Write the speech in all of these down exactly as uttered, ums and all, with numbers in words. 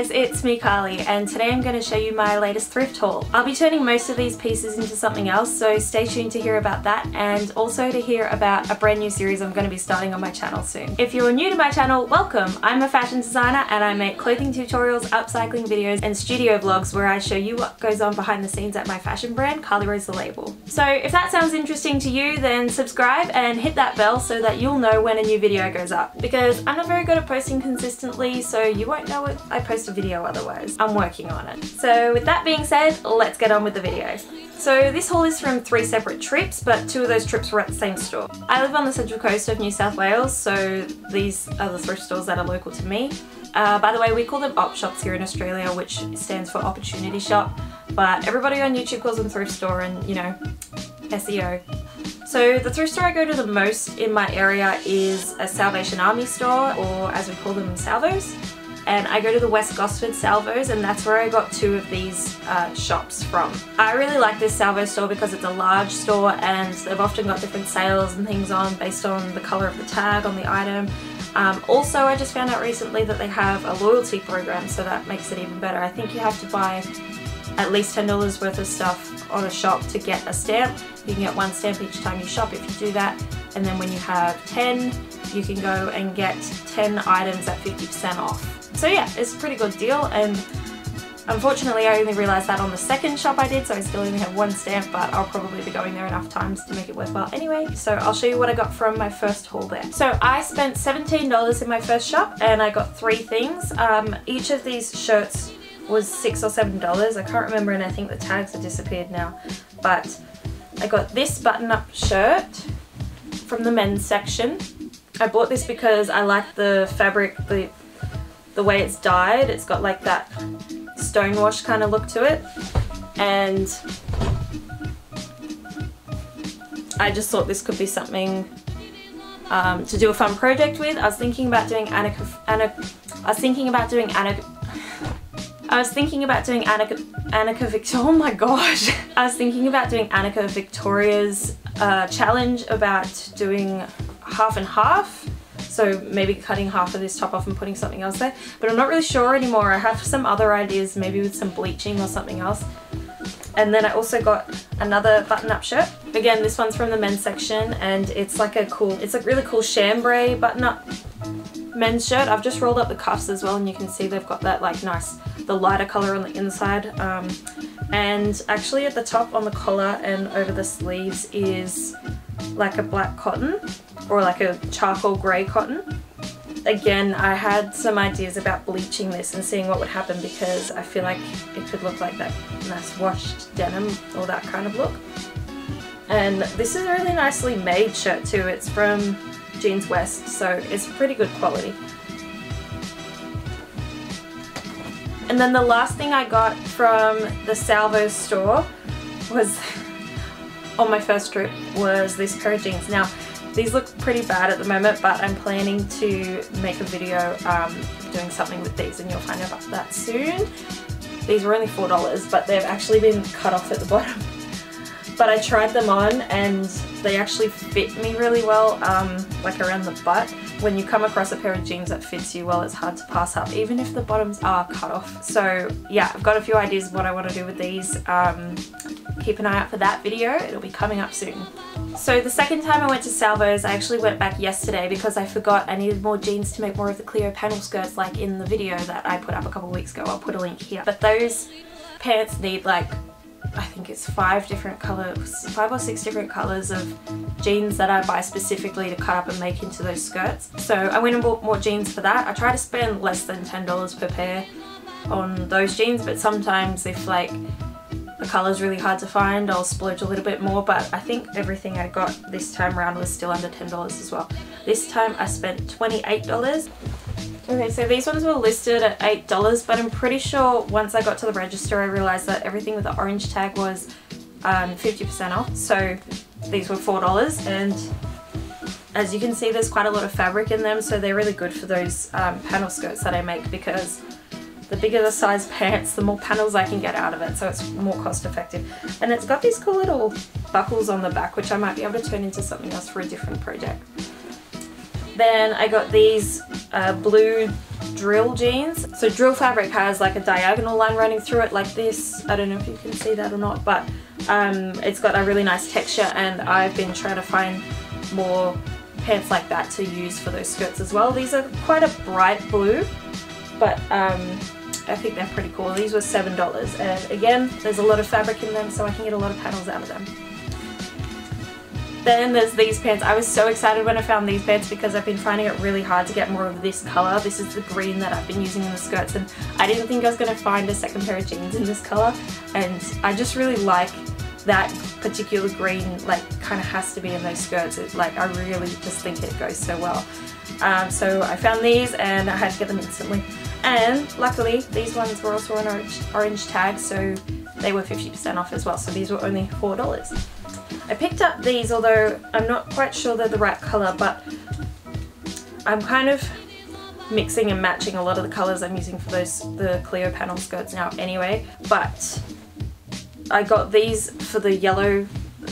guys, it's me Carly, and today I'm going to show you my latest thrift haul. I'll be turning most of these pieces into something else, so stay tuned to hear about that and also to hear about a brand new series I'm going to be starting on my channel soon. If you're new to my channel, welcome! I'm a fashion designer and I make clothing tutorials, upcycling videos and studio vlogs where I show you what goes on behind the scenes at my fashion brand, Carley Rose The Label. So if that sounds interesting to you, then subscribe and hit that bell so that you'll know when a new video goes up, because I'm not very good at posting consistently, so you won't know it. I post a video otherwise. I'm working on it. So with that being said, let's get on with the video. So this haul is from three separate trips, but two of those trips were at the same store. I live on the central coast of New South Wales, so these are the thrift stores that are local to me. Uh, by the way, we call them op shops here in Australia, which stands for opportunity shop, but everybody on YouTube calls them thrift store and, you know, S E O. So the thrift store I go to the most in my area is a Salvation Army store, or as we call them, Salvos. And I go to the West Gosford Salvos, and that's where I got two of these uh, shops from. I really like this Salvo store because it's a large store and they've often got different sales and things on based on the colour of the tag on the item. Um, also, I just found out recently that they have a loyalty program, so that makes it even better. I think you have to buy at least ten dollars worth of stuff on a shop to get a stamp. You can get one stamp each time you shop if you do that, and then when you have ten, you can go and get ten items at fifty percent off. So yeah, it's a pretty good deal, and unfortunately I only realised that on the second shop I did, so I still only have one stamp, but I'll probably be going there enough times to make it worthwhile anyway. So I'll show you what I got from my first haul there. So I spent seventeen dollars in my first shop and I got three things. Um, each of these shirts was six or seven dollars. I can't remember, and I think the tags have disappeared now. But I got this button-up shirt from the men's section. I bought this because I like the fabric, the the way it's dyed. It's got like that stonewash kind of look to it, and I just thought this could be something um, to do a fun project with. I was thinking about doing Annika, Annika I was thinking about doing Annika I was thinking about doing Annika Annika Victoria oh my gosh I was thinking about doing Annika Victoria's uh, challenge about doing half and half. So maybe cutting half of this top off and putting something else there. But I'm not really sure anymore. I have some other ideas, maybe with some bleaching or something else. And then I also got another button-up shirt. Again, this one's from the men's section, and it's like a cool, it's a really cool chambray button-up men's shirt. I've just rolled up the cuffs as well, and you can see they've got that like nice, the lighter color on the inside. Um, and actually at the top on the collar and over the sleeves is like a black cotton, or like a charcoal grey cotton. Again, I had some ideas about bleaching this and seeing what would happen, because I feel like it could look like that nice washed denim or that kind of look. And this is a really nicely made shirt too. It's from Jeans West, so it's pretty good quality. And then the last thing I got from the Salvo store was on my first trip was this pair of jeans. Now, these look pretty bad at the moment, but I'm planning to make a video um, doing something with these, and you'll find out about that soon. These were only four dollars, but they've actually been cut off at the bottom. But I tried them on and they actually fit me really well, um, like around the butt. When you come across a pair of jeans that fits you well, it's hard to pass up, even if the bottoms are cut off. So yeah, I've got a few ideas of what I want to do with these. Um, Keep an eye out for that video, it'll be coming up soon. So the second time I went to Salvo's, I actually went back yesterday because I forgot I needed more jeans to make more of the Cleo panel skirts, like in the video that I put up a couple weeks ago. I'll put a link here. But those pants need like, I think it's five different colors, five or six different colors of jeans that I buy specifically to cut up and make into those skirts. So I went and bought more jeans for that. I try to spend less than ten dollars per pair on those jeans, but sometimes if like the colour's really hard to find, I'll splurge a little bit more, but I think everything I got this time around was still under ten dollars as well. This time I spent twenty-eight dollars. Okay, so these ones were listed at eight dollars, but I'm pretty sure once I got to the register I realised that everything with the orange tag was um, fifty percent off, so these were four dollars, and as you can see there's quite a lot of fabric in them, so they're really good for those um, panel skirts that I make, because the bigger the size pants, the more panels I can get out of it, so it's more cost effective. And it's got these cool little buckles on the back, which I might be able to turn into something else for a different project. Then I got these uh, blue drill jeans. So drill fabric has like a diagonal line running through it like this. I don't know if you can see that or not, but um, it's got a really nice texture, and I've been trying to find more pants like that to use for those skirts as well. These are quite a bright blue, but um, I think they're pretty cool. These were seven dollars, and again, there's a lot of fabric in them, so I can get a lot of panels out of them. Then there's these pants. I was so excited when I found these pants because I've been finding it really hard to get more of this color. This is the green that I've been using in the skirts, and I didn't think I was going to find a second pair of jeans in this color, and I just really like that particular green. Like, kind of has to be in those skirts. It's like, I really just think it goes so well. Um, so I found these and I had to get them instantly, and luckily these ones were also an orange, orange tag, so they were fifty percent off as well, so these were only four dollars. I picked up these, although I'm not quite sure they're the right colour, but I'm kind of mixing and matching a lot of the colours I'm using for those the Cleo panel skirts now anyway. But I got these for the yellow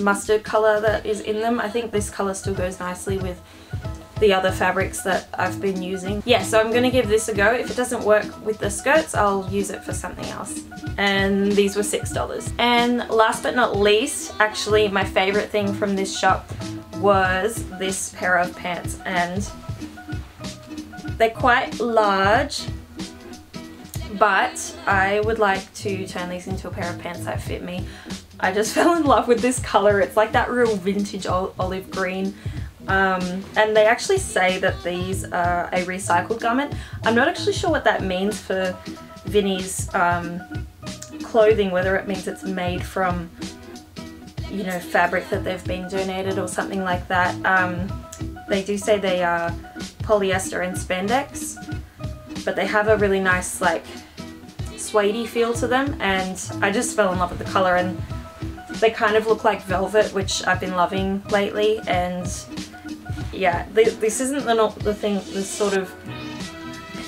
mustard colour that is in them. I think this colour still goes nicely with the other fabrics that I've been using. Yeah, so I'm going to give this a go. If it doesn't work with the skirts, I'll use it for something else. And these were six dollars. And last but not least, actually my favourite thing from this shop was this pair of pants, and they're quite large, but I would like to turn these into a pair of pants that fit me. I just fell in love with this colour. It's like that real vintage olive green. Um, and they actually say that these are a recycled garment. I'm not actually sure what that means for Vinnie's um, clothing, whether it means it's made from, you know, fabric that they've been donated or something like that. Um, they do say they are polyester and spandex, but they have a really nice like suede-y feel to them, and I just fell in love with the colour, and they kind of look like velvet, which I've been loving lately. And yeah, this isn't the, not the thing, the sort of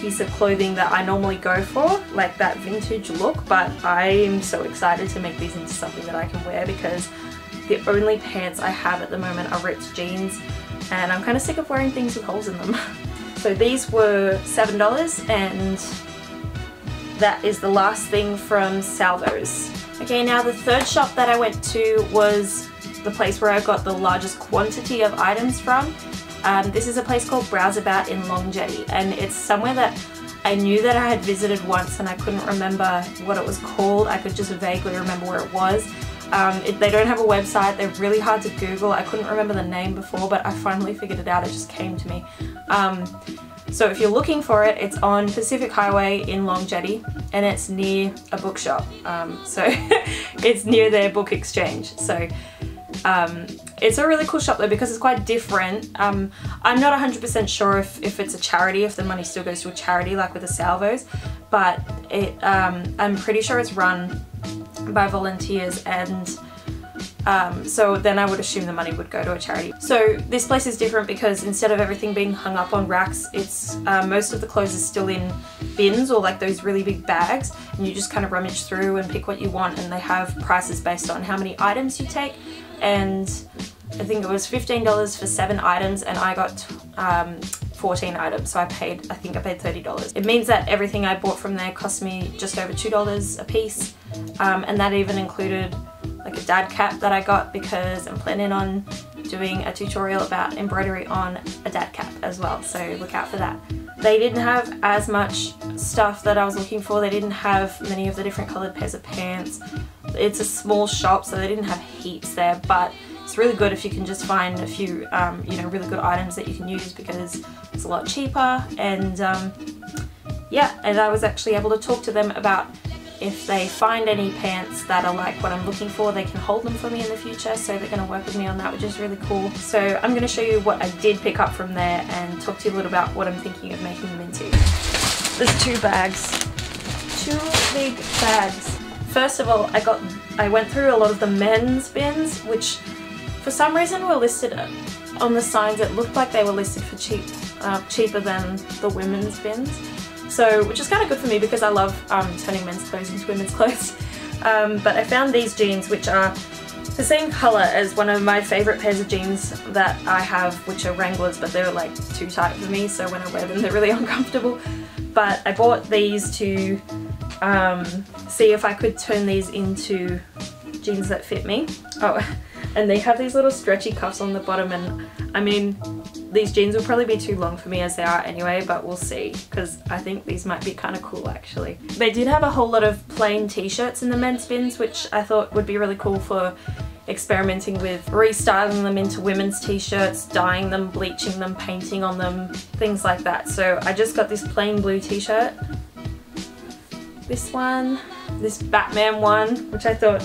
piece of clothing that I normally go for, like that vintage look, but I am so excited to make these into something that I can wear, because the only pants I have at the moment are ripped jeans, and I'm kind of sick of wearing things with holes in them. So these were seven dollars, and that is the last thing from Salvos. Okay, now the third shop that I went to was the place where I got the largest quantity of items from. Um, this is a place called Browseabout in Long Jetty, and it's somewhere that I knew that I had visited once, and I couldn't remember what it was called. I could just vaguely remember where it was. Um, it, they don't have a website, they're really hard to Google. I couldn't remember the name before, but I finally figured it out, it just came to me. Um, so if you're looking for it, it's on Pacific Highway in Long Jetty, and it's near a bookshop, um, so it's near their book exchange. So um, it's a really cool shop though, because it's quite different. Um, I'm not one hundred percent sure if, if it's a charity, if the money still goes to a charity like with the Salvos, but it, um, I'm pretty sure it's run by volunteers, and um, so then I would assume the money would go to a charity. So this place is different because instead of everything being hung up on racks, it's uh, most of the clothes is still in bins or like those really big bags, and you just kind of rummage through and pick what you want, and they have prices based on how many items you take, and I think it was fifteen dollars for seven items, and I got um, fourteen items, so I paid, I think I paid thirty dollars. It means that everything I bought from there cost me just over two dollars a piece, um, and that even included like a dad cap that I got, because I'm planning on doing a tutorial about embroidery on a dad cap as well, so look out for that. They didn't have as much stuff that I was looking for. They didn't have many of the different coloured pairs of pants. It's a small shop, so they didn't have heaps there, but it's really good if you can just find a few, um, you know, really good items that you can use, because it's a lot cheaper. And um, yeah, and I was actually able to talk to them about if they find any pants that are like what I'm looking for, they can hold them for me in the future, so they're going to work with me on that, which is really cool. So I'm going to show you what I did pick up from there and talk to you a little about what I'm thinking of making them into. There's two bags, two big bags. First of all, I got, I went through a lot of the men's bins, which for some reason were listed on the signs. It looked like they were listed for cheap, uh, cheaper than the women's bins, so which is kind of good for me because I love um, turning men's clothes into women's clothes. Um, but I found these jeans, which are the same colour as one of my favourite pairs of jeans that I have, which are Wranglers, but they're like too tight for me, so when I wear them they're really uncomfortable. but I bought these to um, see if I could turn these into jeans that fit me. Oh, and they have these little stretchy cuffs on the bottom, and I mean, these jeans will probably be too long for me as they are anyway, but we'll see, because I think these might be kind of cool actually. They did have a whole lot of plain t-shirts in the men's bins, which I thought would be really cool for experimenting with restyling them into women's t-shirts, dyeing them, bleaching them, painting on them, things like that. So I just got this plain blue t-shirt, this one, this Batman one, which I thought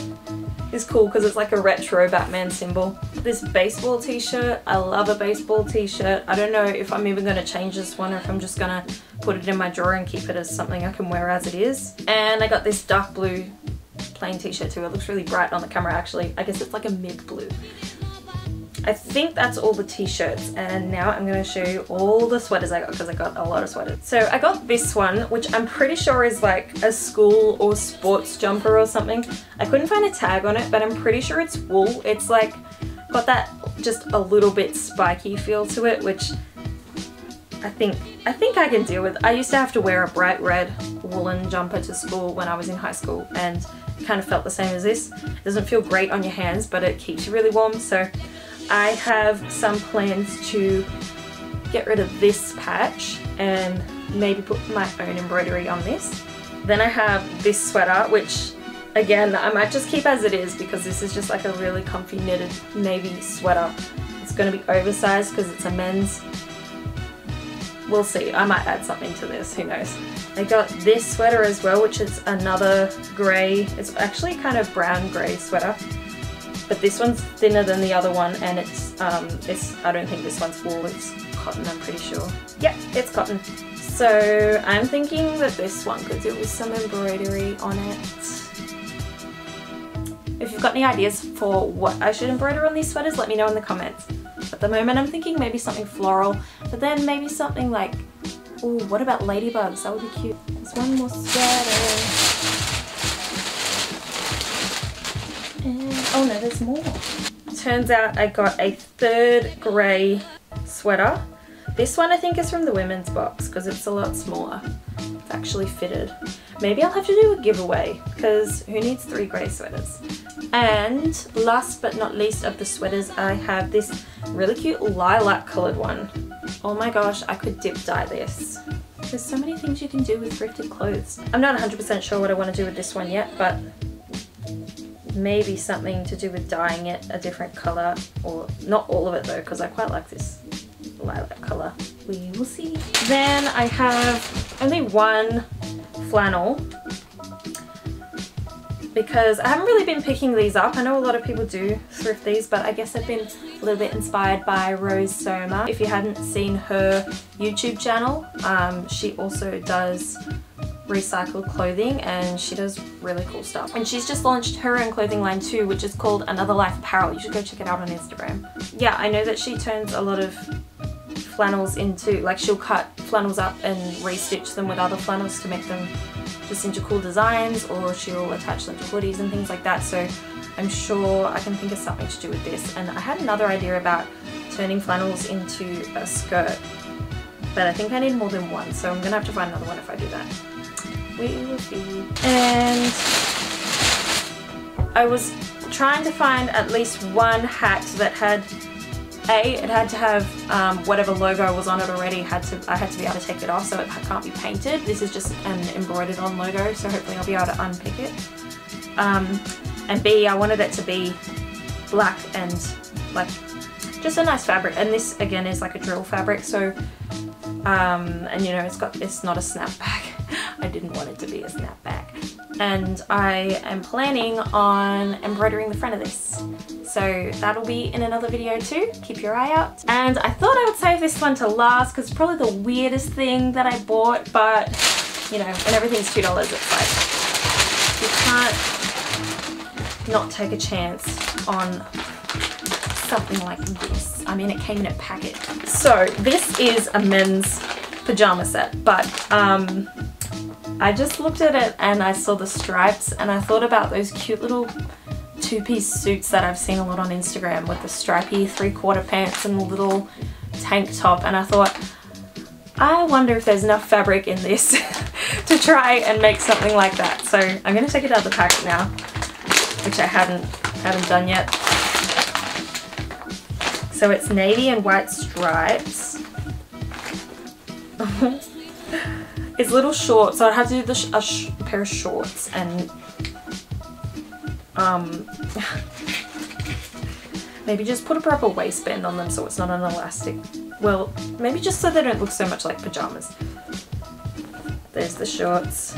is cool because it's like a retro Batman symbol. This baseball t-shirt, I love a baseball t-shirt. I don't know if I'm even going to change this one or if I'm just going to put it in my drawer and keep it as something I can wear as it is. And I got this dark blue plain t-shirt too. It looks really bright on the camera actually. I guess it's like a mid blue. I think that's all the t-shirts, and now I'm going to show you all the sweaters I got, because I got a lot of sweaters. So I got this one, which I'm pretty sure is like a school or sports jumper or something. I couldn't find a tag on it, but I'm pretty sure it's wool. It's like got that just a little bit spiky feel to it, which I think I think I can deal with. I used to have to wear a bright red woolen jumper to school when I was in high school, and kind of felt the same as this. It doesn't feel great on your hands, but it keeps you really warm. So I have some plans to get rid of this patch and maybe put my own embroidery on this. Then I have this sweater, which again I might just keep as it is, because this is just like a really comfy knitted navy sweater. It's going to be oversized because it's a men's. We'll see, I might add something to this, who knows. I got this sweater as well, which is another grey, it's actually kind of brown grey sweater. But this one's thinner than the other one, and it's, um, it's, I don't think this one's wool, it's cotton, I'm pretty sure. Yep, it's cotton. So I'm thinking that this one could do with some embroidery on it. If you've got any ideas for what I should embroider on these sweaters, let me know in the comments. At the moment I'm thinking maybe something floral, but then maybe something like, ooh, what about ladybugs? That would be cute. There's one more sweater. Oh no, there's more. Turns out I got a third grey sweater. This one I think is from the women's box because it's a lot smaller. It's actually fitted. Maybe I'll have to do a giveaway, because who needs three grey sweaters? And last but not least of the sweaters, I have this really cute lilac coloured one. Oh my gosh, I could dip dye this. There's so many things you can do with thrifted clothes. I'm not one hundred percent sure what I want to do with this one yet, but maybe something to do with dyeing it a different colour, or not all of it though, because I quite like this lilac colour. We will see. Then I have only one flannel, because I haven't really been picking these up. I know a lot of people do thrift these, but I guess I've been a little bit inspired by Rose Soma. If you hadn't seen her YouTube channel, um, she also does recycled clothing, and she does really cool stuff, and she's just launched her own clothing line too, which is called Another Life Apparel. You should go check it out on Instagram. Yeah, I know that she turns a lot of flannels into, like, she'll cut flannels up and restitch them with other flannels to make them just into cool designs, or she'll attach them to hoodies and things like that. So I'm sure I can think of something to do with this. And I had another idea about turning flannels into a skirt, but I think I need more than one, so I'm gonna have to find another one if I do that. We will see. And I was trying to find at least one hat that had, A, it had to have um, whatever logo was on it already, had to, I had to be able to take it off, so it can't be painted. This is just an embroidered on logo, so hopefully I'll be able to unpick it. Um, and B, I wanted it to be black and like just a nice fabric, and this again is like a drill fabric, so um, and you know, it's got, it's not a snapback. I didn't want it to be a snapback. And I am planning on embroidering the front of this, so that'll be in another video too. Keep your eye out. And I thought I would save this one to last, because it's probably the weirdest thing that I bought, but you know, when everything's two dollars, it's like you can't not take a chance on something like this. I mean, it came in a packet. So this is a men's pajama set, but um, I just looked at it and I saw the stripes, and I thought about those cute little two-piece suits that I've seen a lot on Instagram with the stripy three-quarter pants and the little tank top, and I thought I wonder if there's enough fabric in this to try and make something like that. So I'm going to take it out of the packet now, which I hadn't, hadn't done yet. So it's navy and white stripes. It's a little short, so I'd have to do the sh a, sh a pair of shorts and um, maybe just put a proper waistband on them so it's not an elastic. Well, maybe just so they don't look so much like pajamas. There's the shorts.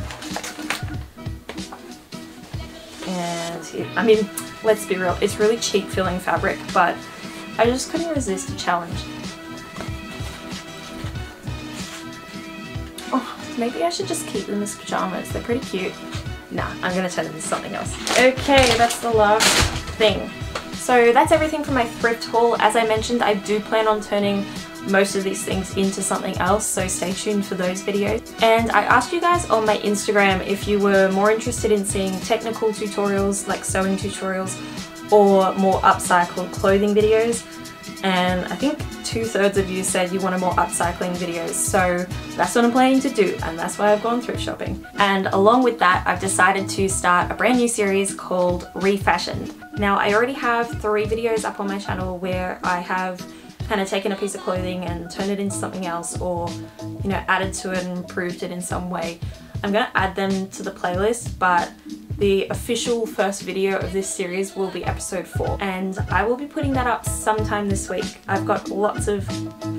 And here, I mean, let's be real, it's really cheap feeling fabric, but I just couldn't resist a challenge. Oh, maybe I should just keep them as pajamas. They're pretty cute. Nah, I'm gonna turn them into something else. Okay, that's the last thing. So that's everything for my thrift haul. As I mentioned, I do plan on turning most of these things into something else, so stay tuned for those videos. And I asked you guys on my Instagram if you were more interested in seeing technical tutorials, like sewing tutorials, or more upcycled clothing videos. And I think two-thirds of you said you wanted more upcycling videos, so that's what I'm planning to do, and that's why I've gone thrift shopping. And along with that, I've decided to start a brand new series called Refashioned. Now, I already have three videos up on my channel where I have kind of taken a piece of clothing and turned it into something else, or, you know, added to it and improved it in some way. I'm gonna add them to the playlist, but the official first video of this series will be episode four, and I will be putting that up sometime this week. I've got lots of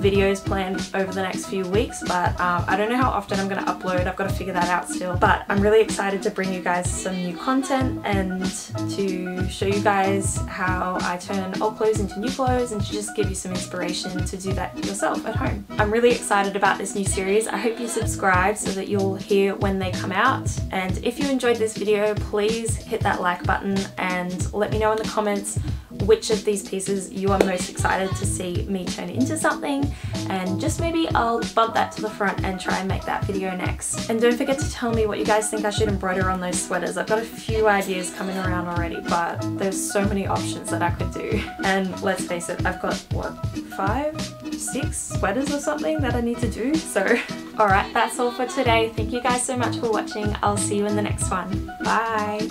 videos planned over the next few weeks, but um, I don't know how often I'm going to upload. I've got to figure that out still, but I'm really excited to bring you guys some new content and to show you guys how I turn old clothes into new clothes and to just give you some inspiration to do that yourself at home. I'm really excited about this new series. I hope you subscribe so that you'll hear when they come out, and if you enjoyed this video, please hit that like button and let me know in the comments which of these pieces you are most excited to see me turn into something, and just maybe I'll bump that to the front and try and make that video next. And don't forget to tell me what you guys think I should embroider on those sweaters. I've got a few ideas coming around already, but there's so many options that I could do. And let's face it, I've got, what, five, six sweaters or something that I need to do, so... Alright, that's all for today. Thank you guys so much for watching. I'll see you in the next one. Bye!